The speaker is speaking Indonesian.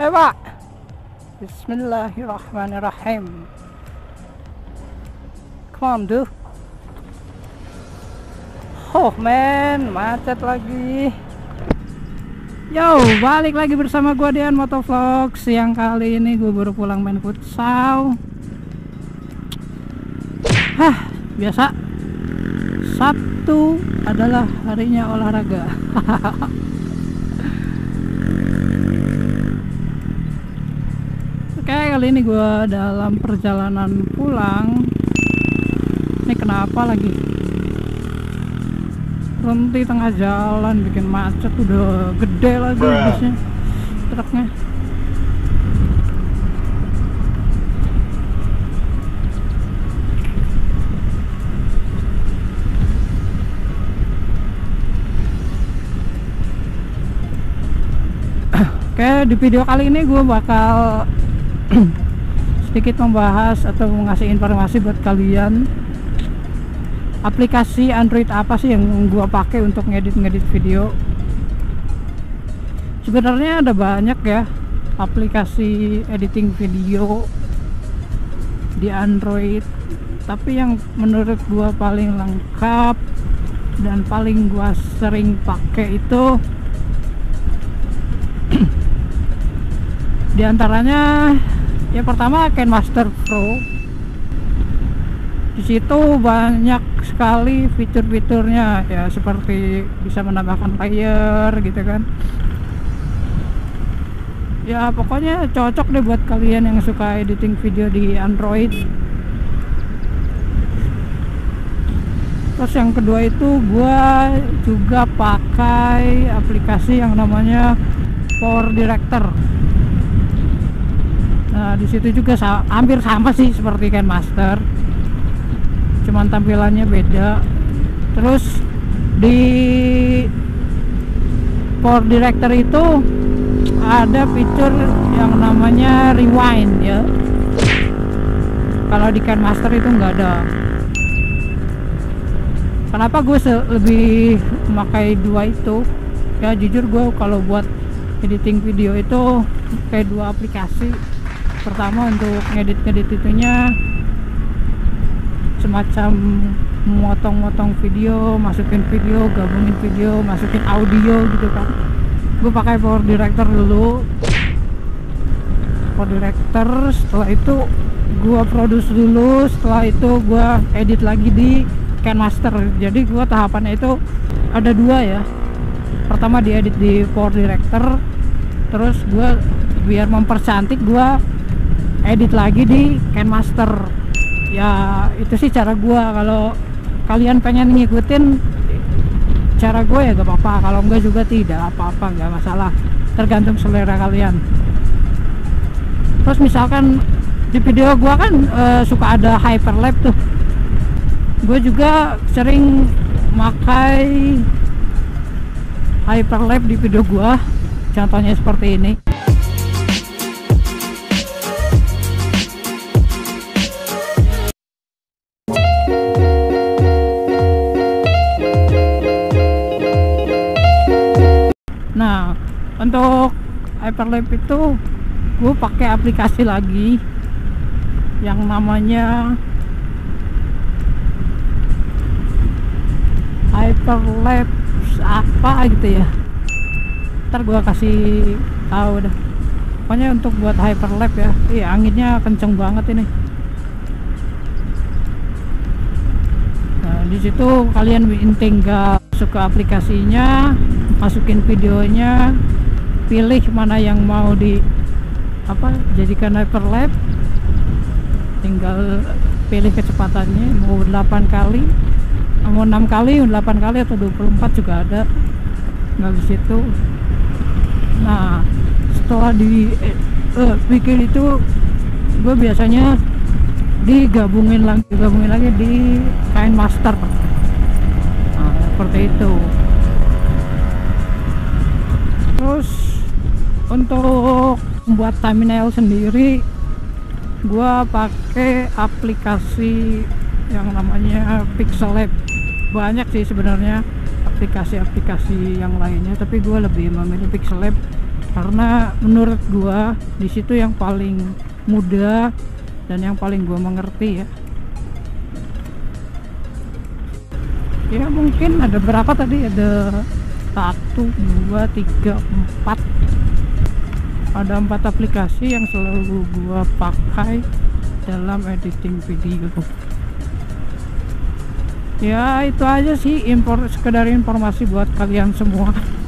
Ayo Pak. Bismillahirrahmanirrahim. Come on dude. Oh man, macet lagi. Yo, balik lagi bersama gua Dian Moto Vlogs. Siang kali ini gue baru pulang main futsal. Hah, biasa. Sabtu adalah harinya olahraga. Oke, kali ini gua dalam perjalanan pulang. Ini kenapa lagi? Berhenti tengah jalan bikin macet, udah gede lagi busnya, truknya. Oke, di video kali ini gue bakal sedikit membahas atau mengasih informasi buat kalian. Aplikasi Android apa sih yang gua pakai untuk ngedit video? Sebenarnya ada banyak ya aplikasi editing video di Android, tapi yang menurut gua paling lengkap dan paling gua sering pakai itu diantaranya yang pertama KineMaster Pro. Di situ banyak sekali fitur-fiturnya ya, seperti bisa menambahkan layer gitu kan ya. Pokoknya cocok deh buat kalian yang suka editing video di Android. Terus yang kedua itu gua juga pakai aplikasi yang namanya PowerDirector. Nah di situ juga hampir sama sih seperti KineMaster, cuman tampilannya beda. Terus di PowerDirector itu ada fitur yang namanya rewind ya, kalau di KineMaster itu nggak ada. Kenapa gue lebih memakai dua itu ya? Jujur gue kalau buat editing video itu pakai dua aplikasi. Pertama untuk ngedit itunya semacam motong-motong video, masukin video, gabungin video, masukin audio gitu kan. Gue pakai PowerDirector dulu. PowerDirector, setelah itu gue produce dulu, setelah itu gue edit lagi di KineMaster. Jadi gue tahapannya itu ada dua ya. Pertama diedit di PowerDirector, terus gue biar mempercantik gue edit lagi di KineMaster. Ya itu sih cara gua. Kalau kalian pengen ngikutin cara gue ya gak apa-apa, kalau enggak juga tidak apa-apa, nggak masalah, tergantung selera kalian. Terus misalkan di video gua kan suka ada hyperlap tuh, gue juga sering makai hyperlap di video gua, contohnya seperti ini. Nah untuk hyperlap itu gue pakai aplikasi lagi yang namanya hyperlap apa gitu ya, ntar gue kasih tahu dah. Pokoknya untuk buat hyperlap ya. Iya, anginnya kenceng banget ini. Nah di situ kalian tinggal suka aplikasinya, masukin videonya, pilih mana yang mau di jadikan hyperlap, tinggal pilih kecepatannya, mau 8 kali, mau 6 kali, 8 kali atau 24 juga ada. Nah di situ, nah setelah bikin itu, gue biasanya digabungin lagi di KineMaster. Nah seperti itu. Terus untuk membuat thumbnail sendiri gua pakai aplikasi yang namanya Pixellab. Banyak sih sebenarnya aplikasi-aplikasi yang lainnya, tapi gua lebih memilih Pixellab karena menurut gua disitu yang paling mudah dan yang paling gua mengerti ya. Ya mungkin ada berapa tadi, ada 1, 2, 3, 4, ada 4 aplikasi yang selalu gua pakai dalam editing video. Ya itu aja sih, sekedar informasi buat kalian semua.